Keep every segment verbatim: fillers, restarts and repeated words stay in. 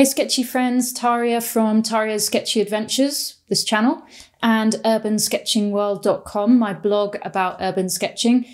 Hey sketchy friends, Taria from Taria's Sketchy Adventures, this channel, and urban sketching world dot com, my blog about urban sketching.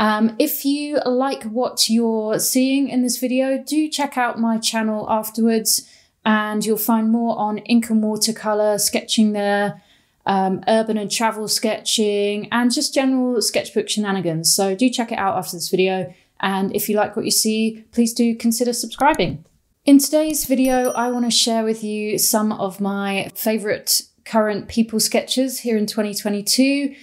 Um, if you like what you're seeing in this video, do check out my channel afterwards and you'll find more on ink and watercolour sketching there, um, urban and travel sketching, and just general sketchbook shenanigans. So do check it out after this video. And if you like what you see, please do consider subscribing. In today's video, I want to share with you some of my favourite current people sketchers here in twenty twenty-two.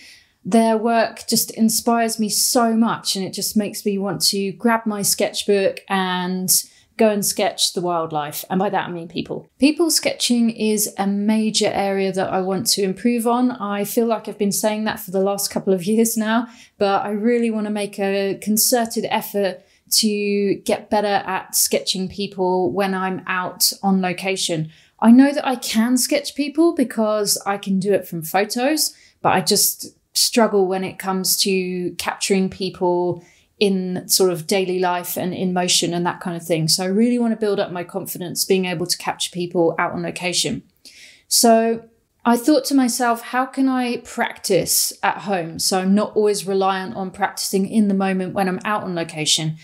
Their work just inspires me so much and it just makes me want to grab my sketchbook and go and sketch the wildlife. And by that I mean people. People sketching is a major area that I want to improve on. I feel like I've been saying that for the last couple of years now, but I really want to make a concerted effort to get better at sketching people when I'm out on location. I know that I can sketch people because I can do it from photos, but I just struggle when it comes to capturing people in sort of daily life and in motion and that kind of thing. So I really want to build up my confidence being able to capture people out on location. So I thought to myself, how can I practice at home so I'm not always reliant on practicing in the moment when I'm out on location?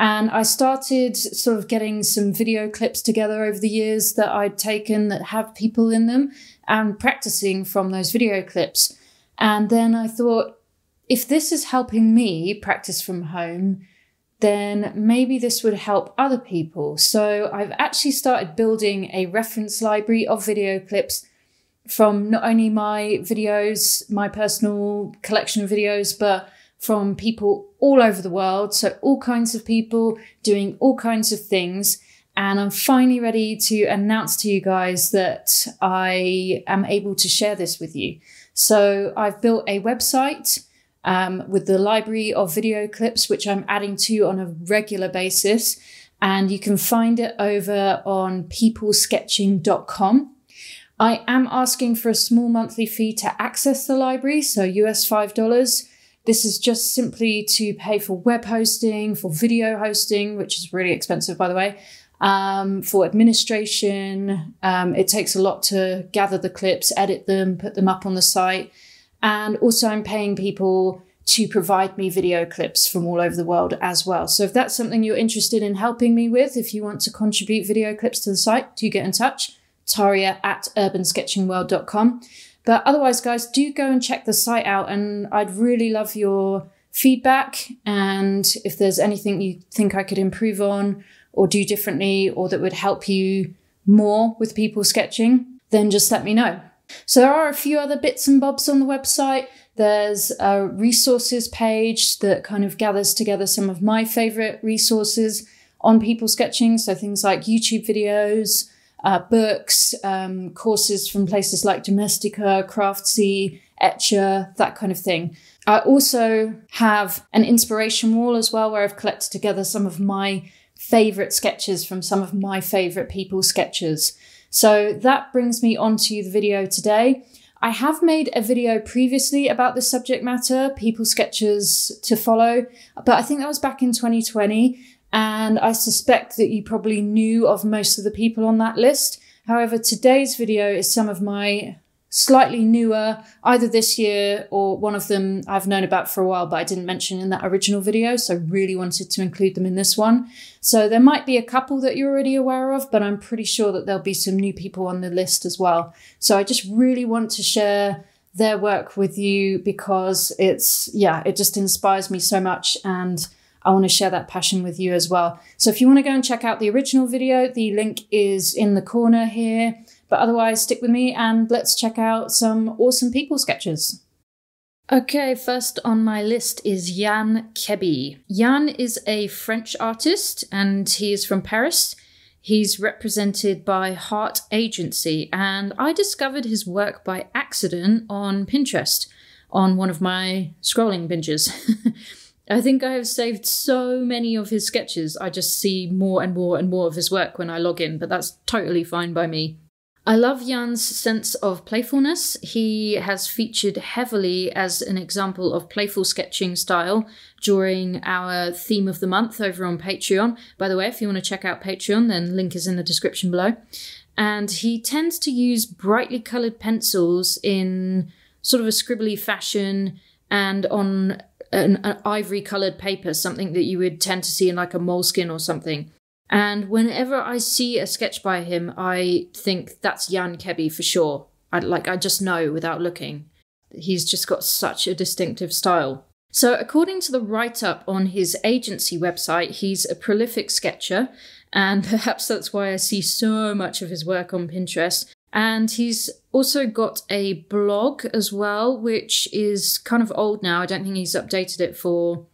And I started sort of getting some video clips together over the years that I'd taken that have people in them and practicing from those video clips. And then I thought, if this is helping me practice from home, then maybe this would help other people. So I've actually started building a reference library of video clips from not only my videos, my personal collection of videos, but from people all over the world. So all kinds of people doing all kinds of things. And I'm finally ready to announce to you guys that I am able to share this with you. So I've built a website um, with the library of video clips, which I'm adding to on a regular basis. And you can find it over on people sketching dot com. I am asking for a small monthly fee to access the library, so U S five dollars. This is just simply to pay for web hosting, for video hosting, which is really expensive, by the way, um, for administration. Um, it takes a lot to gather the clips, edit them, put them up on the site. And also I'm paying people to provide me video clips from all over the world as well. So if that's something you're interested in helping me with, if you want to contribute video clips to the site, do get in touch. Taria at urban sketching world dot com. But otherwise, guys, do go and check the site out and I'd really love your feedback. And if there's anything you think I could improve on or do differently or that would help you more with people sketching, then just let me know. So there are a few other bits and bobs on the website. There's a resources page that kind of gathers together some of my favorite resources on people sketching. So things like YouTube videos, Uh, books, um, courses from places like Domestika, Craftsy, Etcher, that kind of thing. I also have an inspiration wall as well, where I've collected together some of my favorite sketches from some of my favorite people sketchers. So that brings me onto the video today. I have made a video previously about the subject matter, people sketchers to follow, but I think that was back in twenty twenty. And I suspect that you probably knew of most of the people on that list. However, today's video is some of my slightly newer, either this year or one of them I've known about for a while, but I didn't mention in that original video. So I really wanted to include them in this one. So there might be a couple that you're already aware of, but I'm pretty sure that there'll be some new people on the list as well. So I just really want to share their work with you because it's, yeah, it just inspires me so much and I want to share that passion with you as well. So if you want to go and check out the original video, the link is in the corner here. But otherwise, stick with me and let's check out some awesome people sketchers. Okay, first on my list is Yann Kebbi. Yann is a French artist and he is from Paris. He's represented by Heart Agency and I discovered his work by accident on Pinterest on one of my scrolling binges. I think I have saved so many of his sketches. I just see more and more and more of his work when I log in, but that's totally fine by me. I love Yann's sense of playfulness. He has featured heavily as an example of playful sketching style during our theme of the month over on Patreon. By the way, if you want to check out Patreon, then link is in the description below. And he tends to use brightly coloured pencils in sort of a scribbly fashion and on an, an ivory coloured paper, something that you would tend to see in like a moleskin or something. And whenever I see a sketch by him, I think that's Yann Kebbi for sure. I, like, I just know without looking. He's just got such a distinctive style. So according to the write-up on his agency website, he's a prolific sketcher, and perhaps that's why I see so much of his work on Pinterest. And he's also got a blog as well, which is kind of old now. I don't think he's updated it for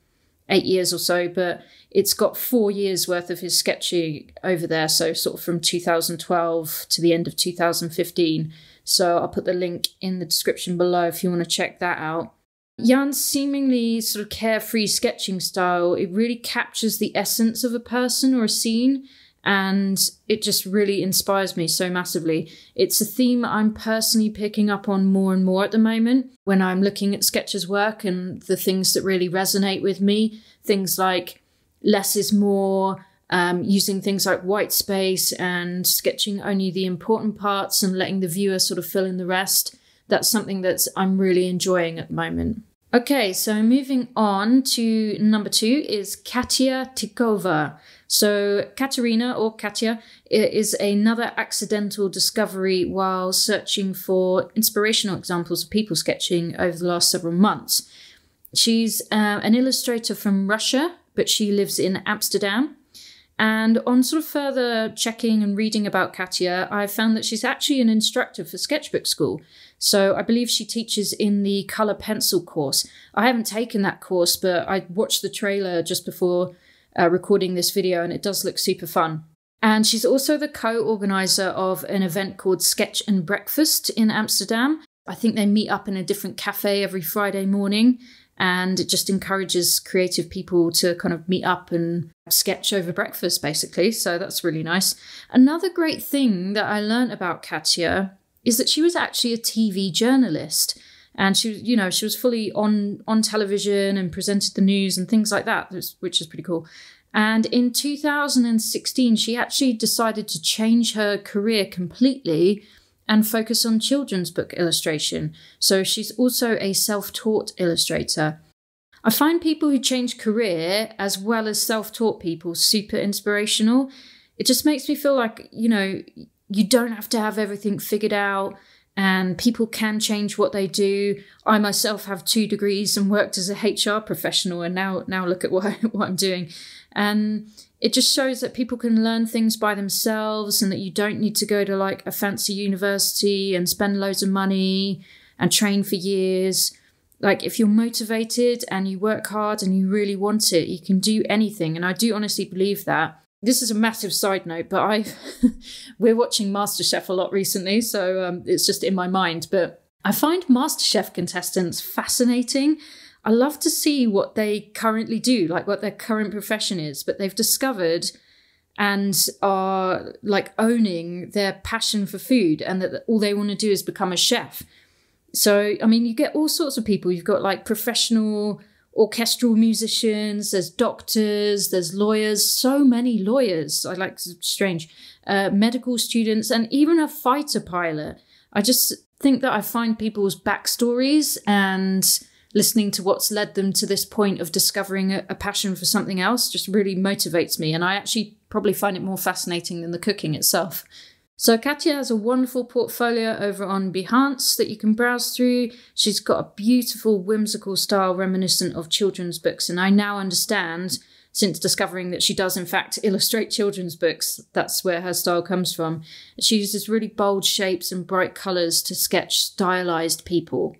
eight years or so, but it's got four years worth of his sketching over there. So sort of from two thousand twelve to the end of two thousand fifteen. So I'll put the link in the description below if you want to check that out. Yann's seemingly sort of carefree sketching style, it really captures the essence of a person or a scene, and it just really inspires me so massively. It's a theme I'm personally picking up on more and more at the moment when I'm looking at sketchers' work and the things that really resonate with me. Things like less is more, um, using things like white space and sketching only the important parts and letting the viewer sort of fill in the rest. That's something that I'm really enjoying at the moment. Okay, so moving on to number two is Katya Tikhova. So Katerina, or Katya, is another accidental discovery while searching for inspirational examples of people sketching over the last several months. She's uh, an illustrator from Russia, but she lives in Amsterdam. And on sort of further checking and reading about Katya, I found that she's actually an instructor for sketchbook school. So I believe she teaches in the colour pencil course. I haven't taken that course, but I watched the trailer just before uh, recording this video, and it does look super fun. And she's also the co-organiser of an event called Sketch and Breakfast in Amsterdam. I think they meet up in a different cafe every Friday morning. And it just encourages creative people to kind of meet up and sketch over breakfast, basically. So that's really nice. Another great thing that I learned about Katya is that she was actually a T V journalist. And she, you know, she was fully on, on television and presented the news and things like that, which is pretty cool. And in two thousand sixteen, she actually decided to change her career completely and focus on children's book illustration. So she's also a self-taught illustrator. I find people who change career as well as self-taught people super inspirational. It just makes me feel like, you know, you don't have to have everything figured out and people can change what they do. I myself have two degrees and worked as a H R professional, and now, now look at what, what I'm doing. And it just shows that people can learn things by themselves and that you don't need to go to like a fancy university and spend loads of money and train for years. Like if you're motivated and you work hard and you really want it, you can do anything. And I do honestly believe that. This is a massive side note, but I we're watching MasterChef a lot recently, so um, it's just in my mind. But I find MasterChef contestants fascinating. I love to see what they currently do, like what their current profession is, but they've discovered and are like owning their passion for food and that all they want to do is become a chef. So, I mean, you get all sorts of people. You've got like professional orchestral musicians, there's doctors, there's lawyers, so many lawyers. I like, strange, uh, medical students, and even a fighter pilot. I just think that I find people's backstories and listening to what's led them to this point of discovering a, a passion for something else just really motivates me. And I actually probably find it more fascinating than the cooking itself. So Katya has a wonderful portfolio over on Behance that you can browse through. She's got a beautiful whimsical style reminiscent of children's books. And I now understand, since discovering that she does in fact illustrate children's books, that's where her style comes from. She uses really bold shapes and bright colours to sketch stylized people.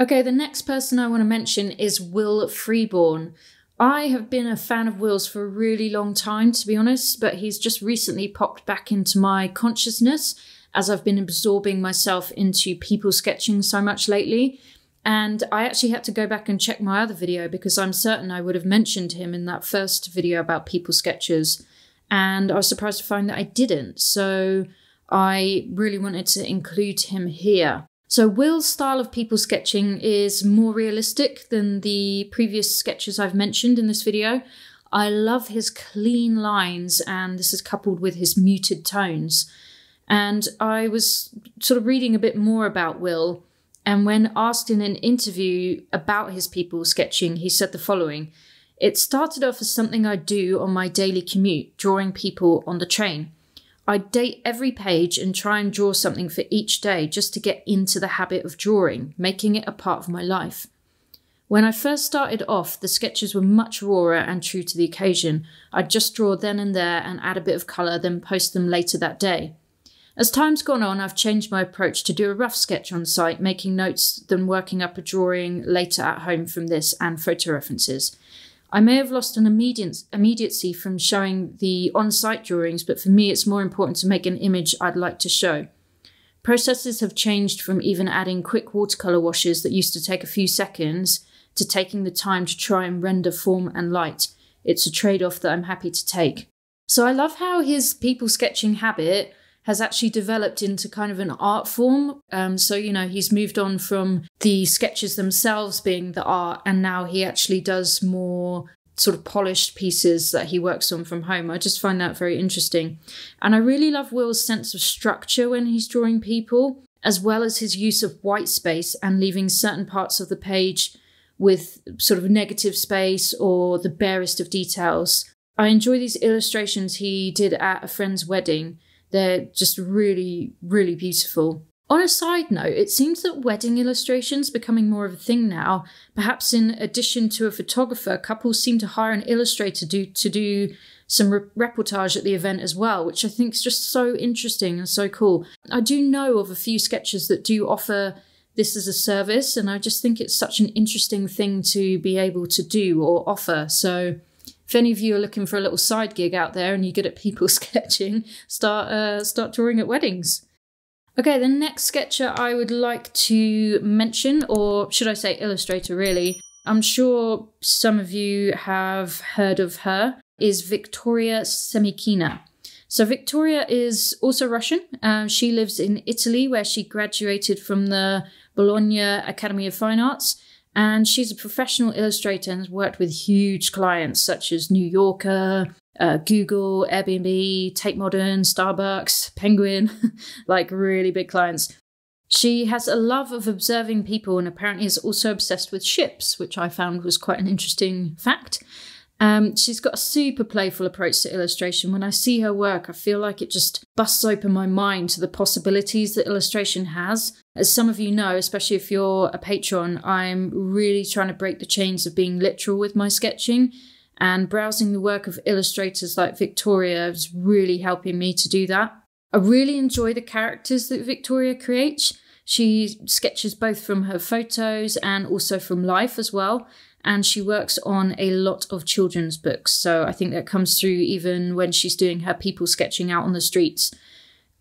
Okay, the next person I want to mention is Wil Freeborn. I have been a fan of Wil's for a really long time, to be honest, but he's just recently popped back into my consciousness as I've been absorbing myself into people sketching so much lately. And I actually had to go back and check my other video because I'm certain I would have mentioned him in that first video about people sketchers. And I was surprised to find that I didn't. So I really wanted to include him here. So Wil's style of people sketching is more realistic than the previous sketches I've mentioned in this video. I love his clean lines, and this is coupled with his muted tones. And I was sort of reading a bit more about Wil, and when asked in an interview about his people sketching, he said the following. It started off as something I do on my daily commute, drawing people on the train. I date every page and try and draw something for each day just to get into the habit of drawing, making it a part of my life. When I first started off, the sketches were much rawer and true to the occasion. I'd just draw then and there and add a bit of colour, then post them later that day. As time's gone on, I've changed my approach to do a rough sketch on site, making notes, then working up a drawing later at home from this and photo references. I may have lost an immediacy from showing the on-site drawings, but for me it's more important to make an image I'd like to show. Processes have changed from even adding quick watercolour washes that used to take a few seconds to taking the time to try and render form and light. It's a trade-off that I'm happy to take. So I love how his people sketching habit has actually developed into kind of an art form. Um, so, you know, he's moved on from the sketches themselves being the art, and now he actually does more sort of polished pieces that he works on from home. I just find that very interesting. And I really love Wil's sense of structure when he's drawing people, as well as his use of white space and leaving certain parts of the page with sort of negative space or the barest of details. I enjoy these illustrations he did at a friend's wedding. They're just really, really beautiful. On a side note, it seems that wedding illustrations are becoming more of a thing now. Perhaps in addition to a photographer, couples seem to hire an illustrator to do, to do some re reportage at the event as well, which I think is just so interesting and so cool. I do know of a few sketchers that do offer this as a service, and I just think it's such an interesting thing to be able to do or offer. So if any of you are looking for a little side gig out there and you're good at people sketching, start uh, start drawing at weddings. Okay, the next sketcher I would like to mention, or should I say illustrator really, I'm sure some of you have heard of her, is Victoria Semykina. So Victoria is also Russian. Uh, she lives in Italy, where she graduated from the Bologna Academy of Fine Arts. And she's a professional illustrator and has worked with huge clients such as New Yorker, uh, Google, Airbnb, Tate Modern, Starbucks, Penguin, like really big clients. She has a love of observing people and apparently is also obsessed with ships, which I found was quite an interesting fact. Um, she's got a super playful approach to illustration. When I see her work, I feel like it just busts open my mind to the possibilities that illustration has. As some of you know, especially if you're a patron, I'm really trying to break the chains of being literal with my sketching, and browsing the work of illustrators like Victoria is really helping me to do that. I really enjoy the characters that Victoria creates. She sketches both from her photos and also from life as well. And she works on a lot of children's books. So I think that comes through even when she's doing her people sketching out on the streets.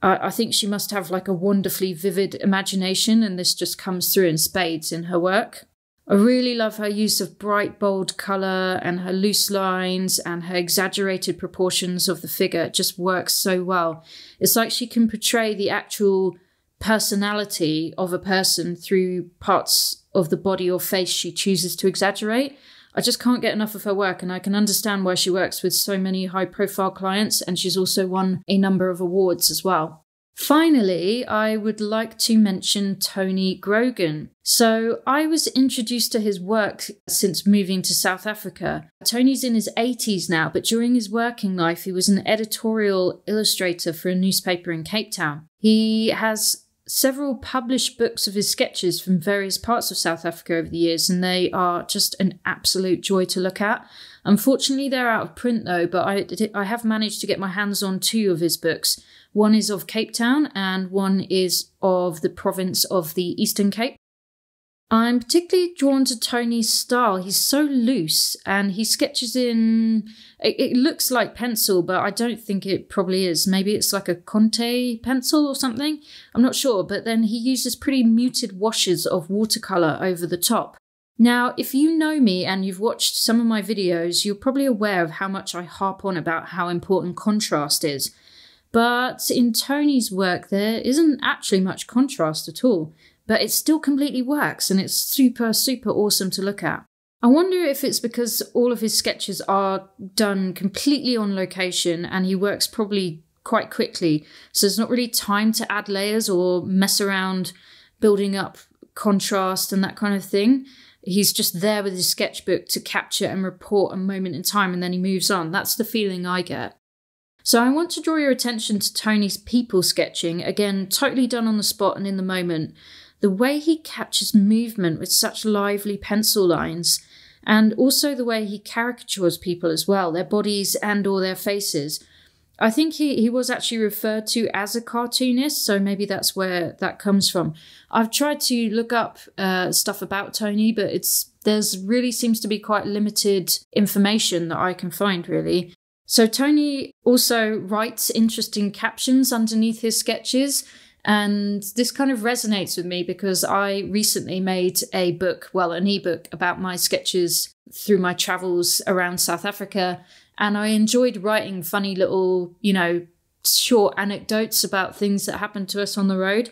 Uh, I think she must have like a wonderfully vivid imagination, and this just comes through in spades in her work. I really love her use of bright, bold colour and her loose lines and her exaggerated proportions of the figure. It just works so well. It's like she can portray the actual personality of a person through parts of the body or face she chooses to exaggerate. I just can't get enough of her work, and I can understand why she works with so many high-profile clients, and she's also won a number of awards as well. Finally, I would like to mention Tony Grogan. So I was introduced to his work since moving to South Africa. Tony's in his eighties now, but during his working life, he was an editorial illustrator for a newspaper in Cape Town. He has several published books of his sketches from various parts of South Africa over the years, and they are just an absolute joy to look at. Unfortunately, they're out of print though, but I, I have managed to get my hands on two of his books. One is of Cape Town and one is of the province of the Eastern Cape. I'm particularly drawn to Tony's style. He's so loose, and he sketches in, it, it looks like pencil, but I don't think it probably is. Maybe it's like a Conte pencil or something. I'm not sure, but then he uses pretty muted washes of watercolour over the top. Now, if you know me and you've watched some of my videos, you're probably aware of how much I harp on about how important contrast is. But in Tony's work, there isn't actually much contrast at all, but it still completely works and it's super, super awesome to look at. I wonder if it's because all of his sketches are done completely on location and he works probably quite quickly, so there's not really time to add layers or mess around building up contrast and that kind of thing. He's just there with his sketchbook to capture and report a moment in time, and then he moves on. That's the feeling I get. So I want to draw your attention to Tony's people sketching, again, totally done on the spot and in the moment. The way he captures movement with such lively pencil lines, and also the way he caricatures people as well, their bodies and or their faces. I think he, he was actually referred to as a cartoonist, so maybe that's where that comes from. I've tried to look up uh, stuff about Tony, but it's there's really seems to be quite limited information that I can find, really. So Tony also writes interesting captions underneath his sketches, and this kind of resonates with me because I recently made a book, well, an ebook about my sketches through my travels around South Africa. And I enjoyed writing funny little, you know, short anecdotes about things that happened to us on the road.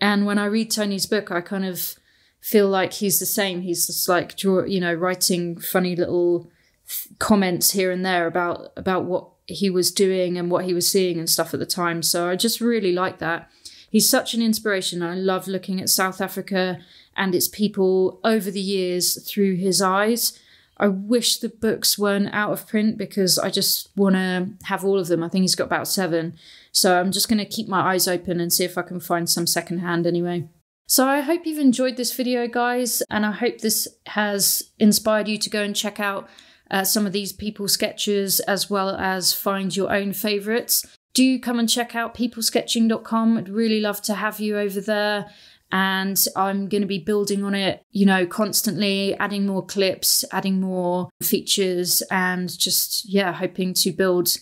And when I read Tony's book, I kind of feel like he's the same. He's just like, draw, you know, writing funny little th- comments here and there about, about what he was doing and what he was seeing and stuff at the time. So I just really like that. He's such an inspiration. I love looking at South Africa and its people over the years through his eyes. I wish the books weren't out of print because I just want to have all of them. I think he's got about seven. So I'm just going to keep my eyes open and see if I can find some secondhand anyway. So I hope you've enjoyed this video, guys. And I hope this has inspired you to go and check out uh, some of these people sketches as well as find your own favorites. Do come and check out people sketching dot com. I'd really love to have you over there. And I'm going to be building on it, you know, constantly adding more clips, adding more features, and just, yeah, hoping to build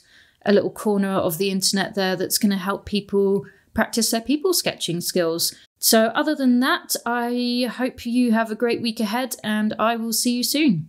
a little corner of the internet there that's going to help people practice their people sketching skills. So other than that, I hope you have a great week ahead, and I will see you soon.